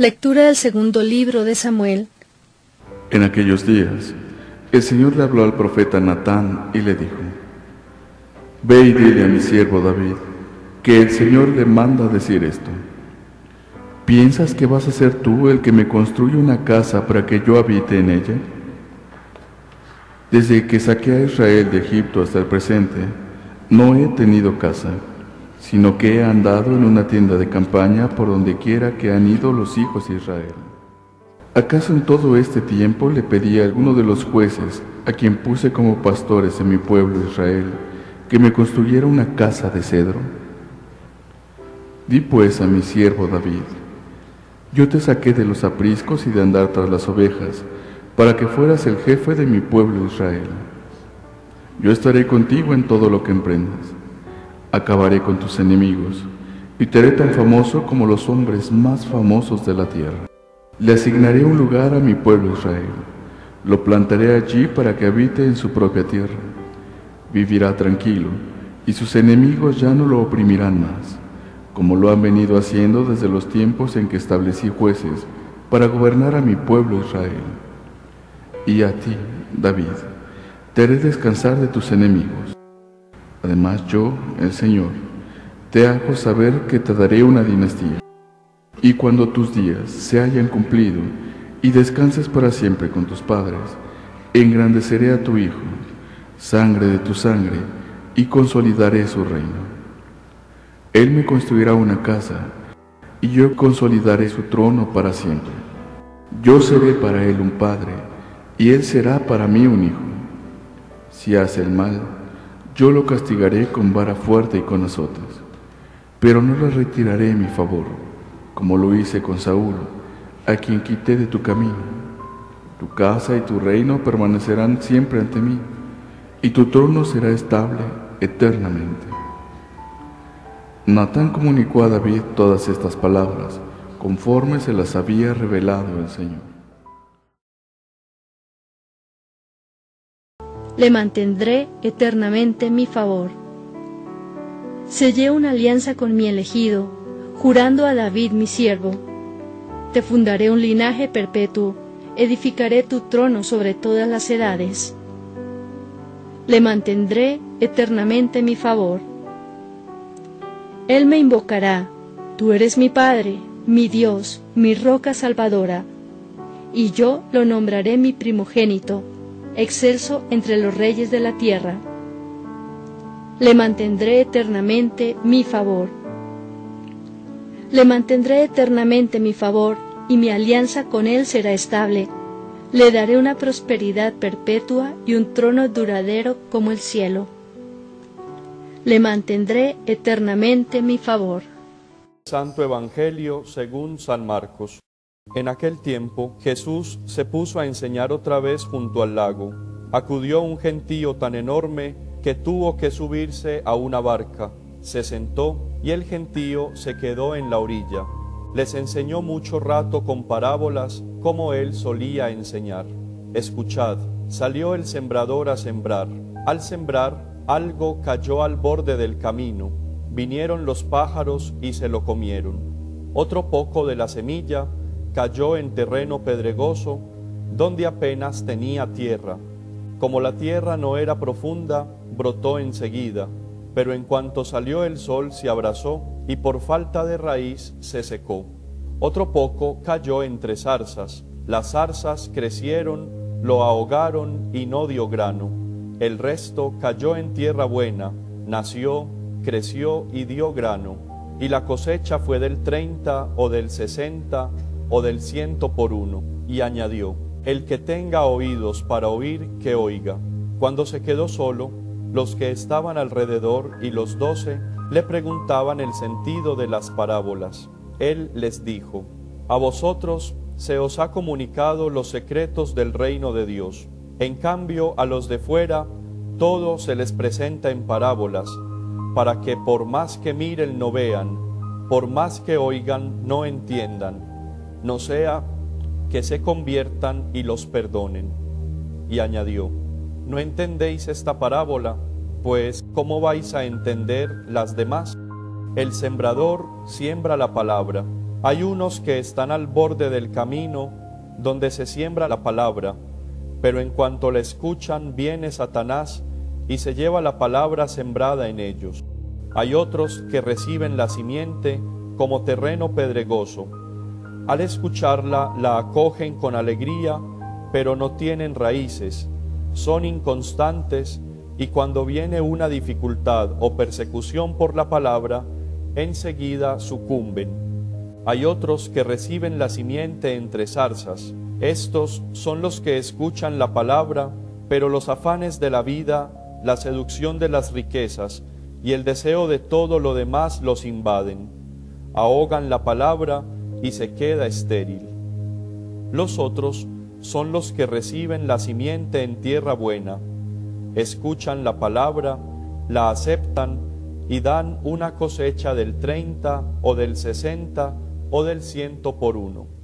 Lectura del segundo libro de Samuel. En aquellos días, el Señor le habló al profeta Natán y le dijo: Ve y dile a mi siervo David, que el Señor le manda decir esto. ¿Piensas que vas a ser tú el que me construye una casa para que yo habite en ella? Desde que saqué a Israel de Egipto hasta el presente, no he tenido casa, sino que he andado en una tienda de campaña por donde quiera que han ido los hijos de Israel. ¿Acaso en todo este tiempo le pedí a alguno de los jueces, a quien puse como pastores en mi pueblo Israel, que me construyera una casa de cedro? Di pues a mi siervo David: Yo te saqué de los apriscos y de andar tras las ovejas, para que fueras el jefe de mi pueblo Israel. Yo estaré contigo en todo lo que emprendas. Acabaré con tus enemigos, y te haré tan famoso como los hombres más famosos de la tierra. Le asignaré un lugar a mi pueblo Israel. Lo plantaré allí para que habite en su propia tierra. Vivirá tranquilo, y sus enemigos ya no lo oprimirán más, como lo han venido haciendo desde los tiempos en que establecí jueces para gobernar a mi pueblo Israel. Y a ti, David, te haré descansar de tus enemigos. Además yo, el Señor, te hago saber que te daré una dinastía. Y cuando tus días se hayan cumplido y descanses para siempre con tus padres, engrandeceré a tu hijo, sangre de tu sangre, y consolidaré su reino. Él me construirá una casa, y yo consolidaré su trono para siempre. Yo seré para él un padre, y él será para mí un hijo. Si hace el mal, yo lo castigaré con vara fuerte y con azotes, pero no le retiraré mi favor, como lo hice con Saúl, a quien quité de tu camino. Tu casa y tu reino permanecerán siempre ante mí, y tu trono será estable eternamente. Natán comunicó a David todas estas palabras, conforme se las había revelado el Señor. Le mantendré eternamente mi favor. Sellé una alianza con mi elegido, jurando a David mi siervo. Te fundaré un linaje perpetuo, edificaré tu trono sobre todas las edades. Le mantendré eternamente mi favor. Él me invocará: Tú eres mi Padre, mi Dios, mi roca salvadora. Y yo lo nombraré mi primogénito, excelso entre los reyes de la tierra. Le mantendré eternamente mi favor. Le mantendré eternamente mi favor, y mi alianza con él será estable. Le daré una prosperidad perpetua y un trono duradero como el cielo. Le mantendré eternamente mi favor. Santo Evangelio según San Marcos. En aquel tiempo, Jesús se puso a enseñar otra vez junto al lago. Acudió un gentío tan enorme que tuvo que subirse a una barca. Se sentó y el gentío se quedó en la orilla. Les enseñó mucho rato con parábolas, como él solía enseñar. Escuchad: salió el sembrador a sembrar. Al sembrar, algo cayó al borde del camino. Vinieron los pájaros y se lo comieron. Otro poco de la semilla cayó en terreno pedregoso, donde apenas tenía tierra. Como la tierra no era profunda, brotó enseguida, pero en cuanto salió el sol se abrazó y por falta de raíz se secó. Otro poco cayó entre zarzas. Las zarzas crecieron, lo ahogaron y no dio grano. El resto cayó en tierra buena, nació, creció y dio grano. Y la cosecha fue del 30 o del 60 o del 100 por 1. Y añadió: El que tenga oídos para oír, que oiga. Cuando se quedó solo, los que estaban alrededor y los 12 le preguntaban el sentido de las parábolas. Él les dijo: A vosotros se os ha comunicado los secretos del reino de Dios. En cambio, a los de fuera, todo se les presenta en parábolas, para que por más que miren no vean, por más que oigan no entiendan, no sea que se conviertan y los perdonen. Y añadió: ¿No entendéis esta parábola? Pues, ¿cómo vais a entender las demás? El sembrador siembra la palabra. Hay unos que están al borde del camino donde se siembra la palabra, pero en cuanto la escuchan viene Satanás y se lleva la palabra sembrada en ellos. Hay otros que reciben la simiente como terreno pedregoso. Al escucharla la acogen con alegría, pero no tienen raíces, son inconstantes y cuando viene una dificultad o persecución por la palabra, enseguida sucumben. Hay otros que reciben la simiente entre zarzas. Estos son los que escuchan la palabra, pero los afanes de la vida, la seducción de las riquezas y el deseo de todo lo demás los invaden. Ahogan la palabra y se queda estéril. Los otros son los que reciben la simiente en tierra buena. Escuchan la palabra, la aceptan y dan una cosecha del 30 o del 60 o del 100 por uno.